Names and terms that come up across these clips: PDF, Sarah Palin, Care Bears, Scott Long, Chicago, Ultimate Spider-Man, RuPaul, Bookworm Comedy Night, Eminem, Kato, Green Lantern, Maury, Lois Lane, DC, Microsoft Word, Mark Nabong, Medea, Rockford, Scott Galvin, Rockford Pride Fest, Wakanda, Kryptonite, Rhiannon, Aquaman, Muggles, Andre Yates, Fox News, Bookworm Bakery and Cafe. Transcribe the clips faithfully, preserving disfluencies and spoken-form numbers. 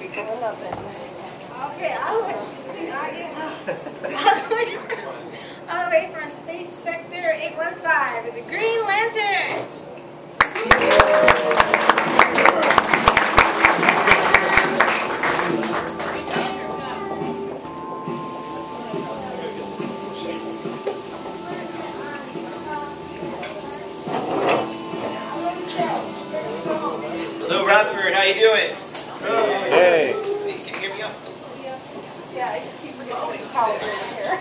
Here you go. Love it. Okay, all the way from Space Sector eight one five with the Green Lantern. Hello, Rockford. How you doing? Hey. See, can you hear me up? Yeah, I just keep forgetting to call it over here.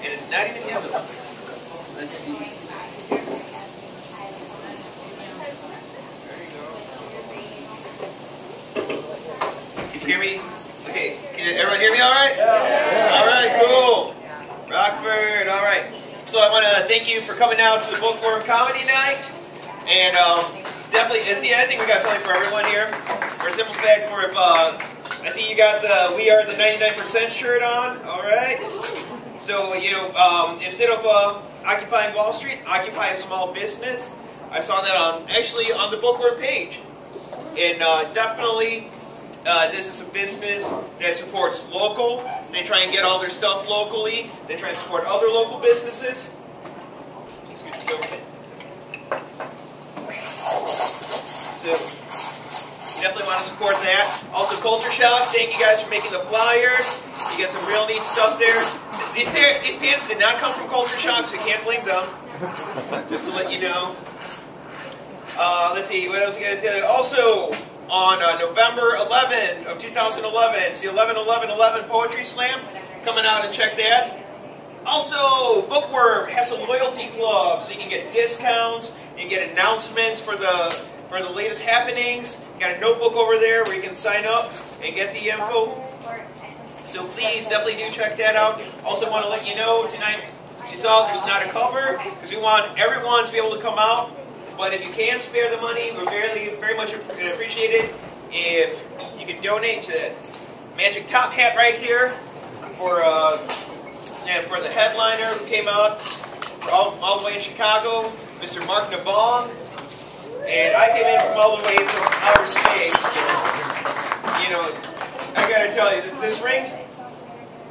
And it's not even the other one. Let's see. There you go. Can you hear me? Okay. Can everyone hear me all right? Yeah. All right, cool. Rockford, all right. So I want to thank you for coming out to the Bookworm Comedy Night. And, um... definitely, see, I think we got something for everyone here. For a simple fact, for if uh, I see you got the "We Are the ninety-nine percent" shirt on. All right. So you know, um, instead of uh, occupying Wall Street, occupy a small business. I saw that on actually on the Bookworm page, and uh, definitely uh, this is a business that supports local. They try and get all their stuff locally. They try and support other local businesses. Excuse me. So, So, you definitely want to support that. Also, Culture Shock, thank you guys for making the flyers. You got some real neat stuff there. These, pair, these pants did not come from Culture Shock, so you can't blame them. Just to let you know. Uh, let's see, what else we got to tell you? Also, on uh, November eleventh of two thousand eleven, it's the eleven eleven eleven Poetry Slam. Coming out and check that. Also, Bookworm has a loyalty club, so you can get discounts, you can get announcements for the... for the latest happenings. You got a notebook over there where you can sign up and get the info. So please definitely do check that out. Also want to let you know tonight, she saw there's not a cover because we want everyone to be able to come out. But if you can spare the money, we're very, very much appreciated if you can donate to that magic top hat right here for uh, and for the headliner who came out for all, all the way in Chicago, Mister Mark Nabong. And I came in from all the way from outer space. You know, I gotta tell you that this ring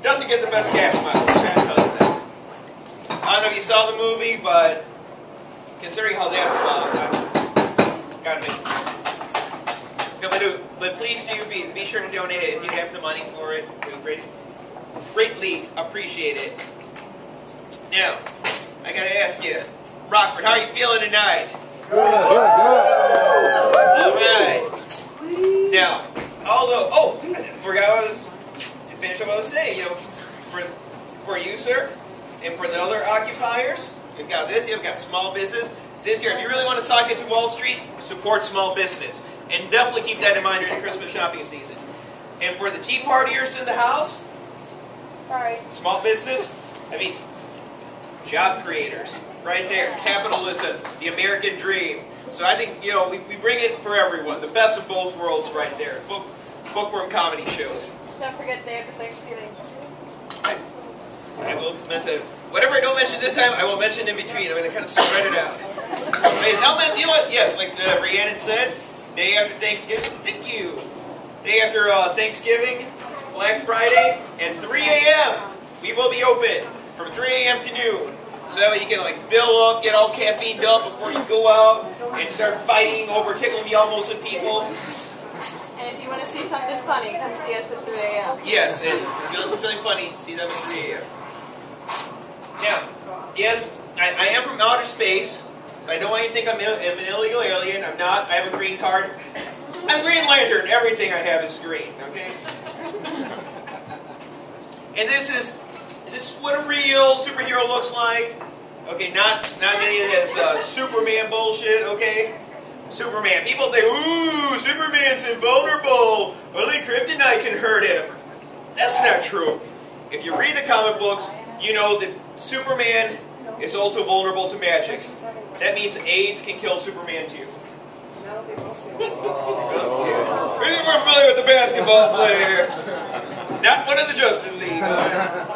doesn't get the best gas mileage. I gotta tell you that. I don't know if you saw the movie, but considering how that evolved, I gotta make it. But please do be be sure to donate it if you have the money for it. We great, greatly appreciate it. Now, I gotta ask you, Rockford, how are you feeling tonight? Good, good, good. All right. Now, although, oh, I forgot what I was, to finish up what I was saying, you know, for, for you, sir, and for the other occupiers, we've got this, you've got small business. This year, if you really want to sock into Wall Street, support small business. And definitely keep that in mind during the Christmas shopping season. And for the tea partiers in the house, sorry, small business, I mean, job creators. Right there, capitalism, the American dream. So I think, you know, we, we bring it for everyone, the best of both worlds right there. Book, bookworm comedy shows. Don't forget day after Thanksgiving. I, I will mention, whatever I don't mention this time, I will mention in between. I'm going to kind of spread it out. I'll mention, you know what? Yes, like uh, Rhiannon said, day after Thanksgiving, thank you. Day after uh, Thanksgiving, Black Friday, and three A M we will be open from three A M to noon. So that way you can like fill up, get all caffeined up before you go out and start fighting over tickle me almost with people. And if you want to see something funny, come see us at three A M Yes, and if you want to see something funny, see them at three A M Now, yes, I, I am from outer space, but I don't want you to think I'm, il I'm an illegal alien. I'm not. I have a green card. I'm Green Lantern. Everything I have is green, okay? And this is... this is what a real superhero looks like. Okay, not not any of this uh, Superman bullshit, okay? Superman. People think, ooh, Superman's invulnerable. Only kryptonite can hurt him. That's not true. If you read the comic books, you know that Superman is also vulnerable to magic. That means AIDS can kill Superman too. Maybe we're familiar with the basketball player. Not one of the Justice League. Right?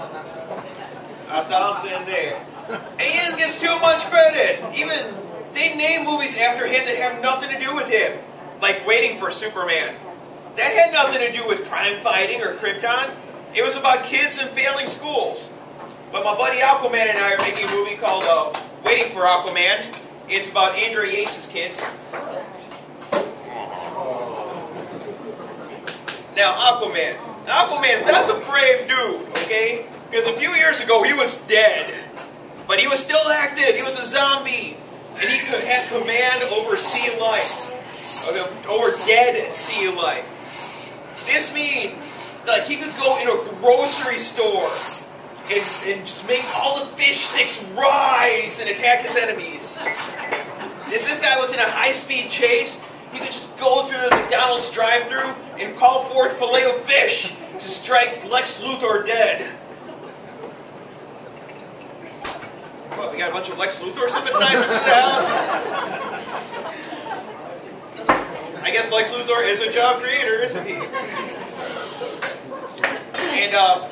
That's all I'm saying there. And he gets too much credit. Even They name movies after him that have nothing to do with him. Like Waiting for Superman. That had nothing to do with crime fighting or Krypton. It was about kids in failing schools. But my buddy Aquaman and I are making a movie called uh, Waiting for Aquaman. It's about Andre Yates' kids. Now Aquaman. Aquaman, that's a brave dude, okay? Because a few years ago he was dead. But he was still active. He was a zombie. And he had command over sea life. Over dead sea life. This means that, like, he could go in a grocery store and, and just make all the fish sticks rise and attack his enemies. If this guy was in a high-speed chase, he could just go through the McDonald's drive-thru and call forth filet of fish to strike Lex Luthor dead. What, we got a bunch of Lex Luthor sympathizers in the house? I guess Lex Luthor is a job creator, isn't he? And, uh,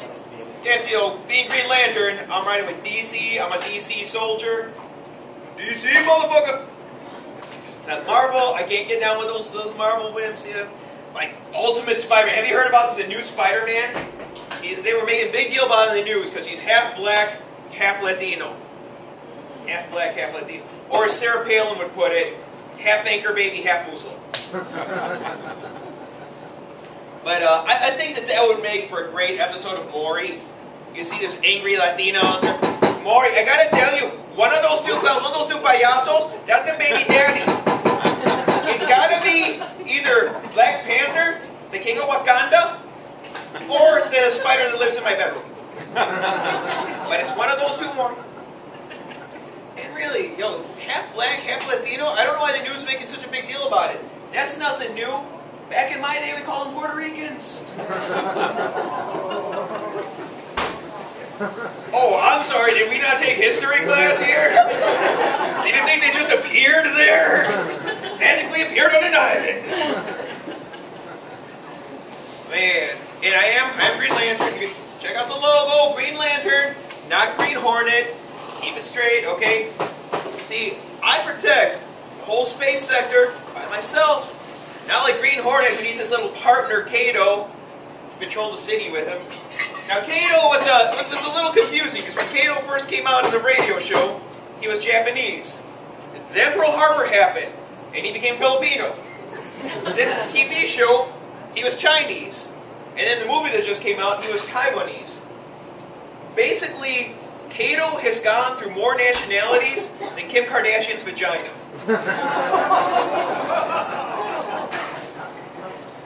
yes, you know, being Green Lantern, I'm riding with D C, I'm a D C soldier. D C, motherfucker! It's not Marvel, I can't get down with those, those Marvel wimps, you know? Like, Ultimate Spider-Man. Have you heard about this, the new Spider-Man? They were making a big deal about it in the news, because he's half black, half Latino. Half black, half Latino. Or as Sarah Palin would put it, half anchor baby, half Muslim. But uh, I, I think that that would make for a great episode of Maury. You see this angry Latino on there. Maury, I gotta tell you, one of those two, one of those two payasos, that's the baby daddy. It's gotta be either Black Panther, the King of Wakanda, or the spider that lives in my bedroom. But it's one of those two, Maury. And really, yo, half black, half Latino. I don't know why the news is making such a big deal about it. That's nothing new. Back in my day, we called them Puerto Ricans. Oh, I'm sorry, did we not take history class here? They didn't think they just appeared there? Magically appeared on an island. Man, and I am, I'm Green Lantern. Check out the logo, Green Lantern, not Green Hornet. Keep it straight, okay? See, I protect the whole space sector by myself. Not like Green Hornet, who needs his little partner, Kato, to patrol the city with him. Now, Kato was a, was a little confusing, because when Kato first came out in the radio show, he was Japanese. Then Pearl Harbor happened, and he became Filipino. Then in the T V show, he was Chinese. And then the movie that just came out, he was Taiwanese. Basically, Kato has gone through more nationalities than Kim Kardashian's vagina.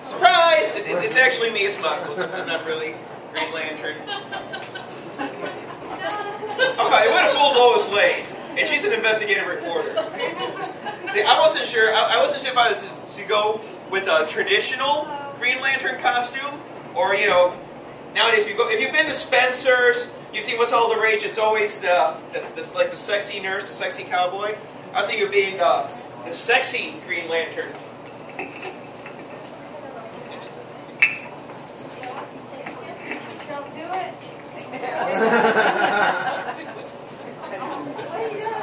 Surprise! It, it, it's actually me, it's Muggles. I'm not really Green Lantern. Okay, it would have fooled Lois Lane, and she's an investigative reporter. See, I wasn't sure, I, I wasn't sure if I was to, to go with a traditional Green Lantern costume, or, you know, nowadays, if, you go, if you've been to Spencer's, you've seen what's all the rage, it's always the, the, the like the sexy nurse, the sexy cowboy. I was thinking of being uh, the sexy Green Lantern. Don't do it. What are you doing?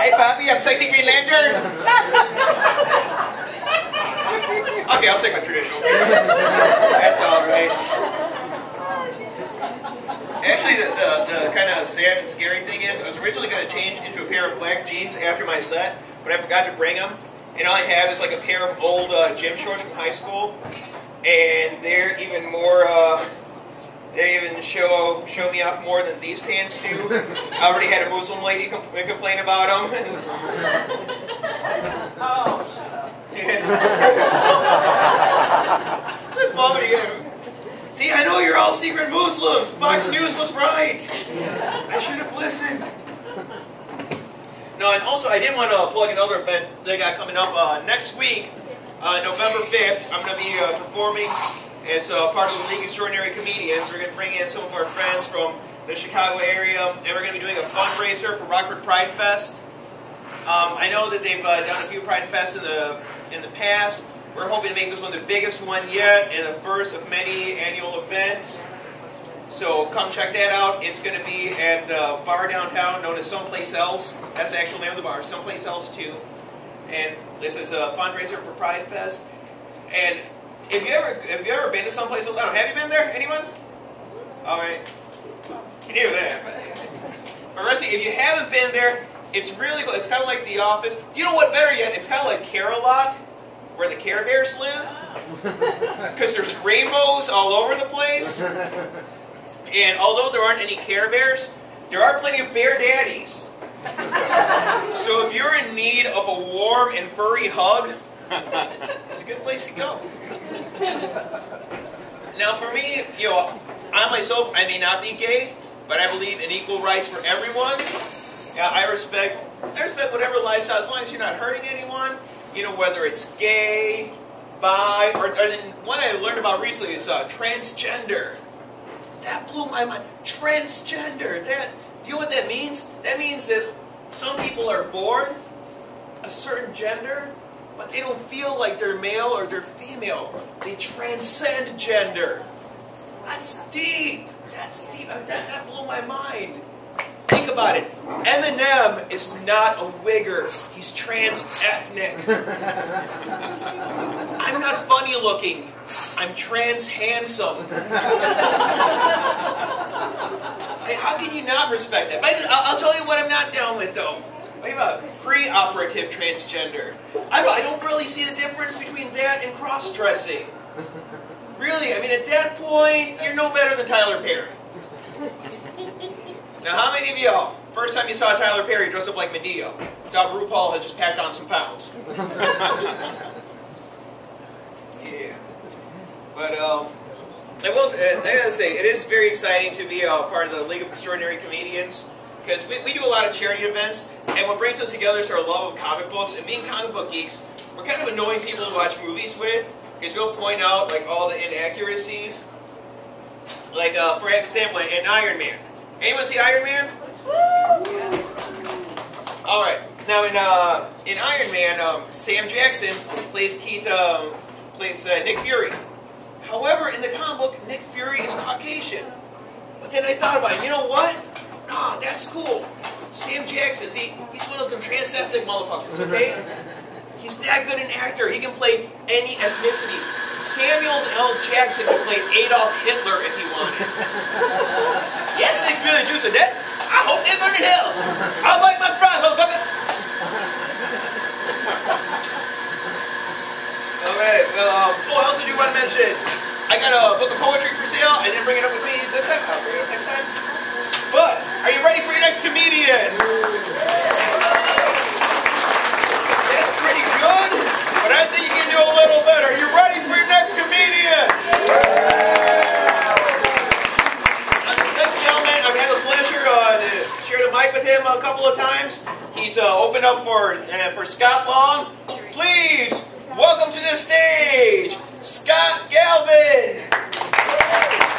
Hey, Poppy, I'm sexy Green Lantern. Okay, I'll take my traditional. That's all right. Actually, the, the, the kind of sad and scary thing is, I was originally going to change into a pair of black jeans after my set, but I forgot to bring them. And all I have is like a pair of old uh, gym shorts from high school, and they're even more. Uh, they even show show me off more than these pants do. I already had a Muslim lady compl complain about them. Oh. It's like vomiting him. See, I know you're all secret Muslims. Fox News was right. I should have listened. No, and also I did want to plug another event they got coming up uh, next week, uh, November fifth. I'm going to be uh, performing as uh, part of the League of Extraordinary Comedians. We're going to bring in some of our friends from the Chicago area, and we're going to be doing a fundraiser for Rockford Pride Fest. Um, I know that they've uh, done a few Pride Fests in the in the past. We're hoping to make this one the biggest one yet and the first of many annual events. So come check that out. It's going to be at the bar downtown known as Someplace Else. That's the actual name of the bar, Someplace Else two. And this is a fundraiser for Pride Fest. And if you ever, have you ever been to Someplace Else? I don't know. Have you been there? Anyone? All right. You knew that. But honestly, if you haven't been there, it's really cool. It's kind of like The Office. You know what? Better yet, it's kind of like Care-a-lot, where the Care Bears live, because there's rainbows all over the place. And although there aren't any Care Bears, there are plenty of Bear Daddies. So if you're in need of a warm and furry hug, it's a good place to go. Now, for me, you know, I myself, I may not be gay, but I believe in equal rights for everyone. Yeah, I respect, I respect whatever lifestyle, as long as you're not hurting anyone. You know, whether it's gay, bi, or, or then one I learned about recently is uh, transgender. That blew my mind. Transgender. That, do you know what that means? That means that some people are born a certain gender, but they don't feel like they're male or they're female. They transcend gender. That's deep. That's deep. I mean, that, that blew my mind. Think about it. Eminem is not a wigger. He's trans-ethnic. I'm not funny-looking. I'm trans-handsome. I mean, how can you not respect that? But I'll, I'll tell you what I'm not down with, though. What about pre-operative transgender? I don't, I don't really see the difference between that and cross-dressing. Really, I mean, at that point, you're no better than Tyler Perry. Now, how many of y'all, first time you saw Tyler Perry dressed up like Medea, thought RuPaul had just packed on some pounds? Yeah. But, um, I will, uh, I gotta say, it is very exciting to be a uh, part of the League of Extraordinary Comedians, because we, we do a lot of charity events, and what brings us together is our love of comic books, and being comic book geeks, we're kind of annoying people to watch movies with, because we'll point out, like, all the inaccuracies. Like, uh, for example, in Iron Man. Anyone see Iron Man? Yeah. All right. Now in uh, in Iron Man, um, Sam Jackson plays Keith um, plays uh, Nick Fury. However, in the comic book, Nick Fury is Caucasian. But then I thought about it. You know what? Nah, oh, that's cool. Sam Jackson, he he's one of them trans-ethnic motherfuckers. Okay, he's that good an actor. He can play any ethnicity. Samuel L. Jackson could play Adolf Hitler if he wanted. Yes, six million Jews are dead. I hope they burn in hell. I'll bite my pride, motherfucker. Alright, well, um, what else did you want to mention? I got a book of poetry for sale. I didn't bring it up with me this time. I'll bring it up next time. But, are you ready for your next comedian? That's pretty good, but I think you can do a little better. You're ready for your next comedian. Uh, to share the mic with him a couple of times. He's uh, opened up for uh, for Scott Long. Please welcome to the stage Scott Galvin.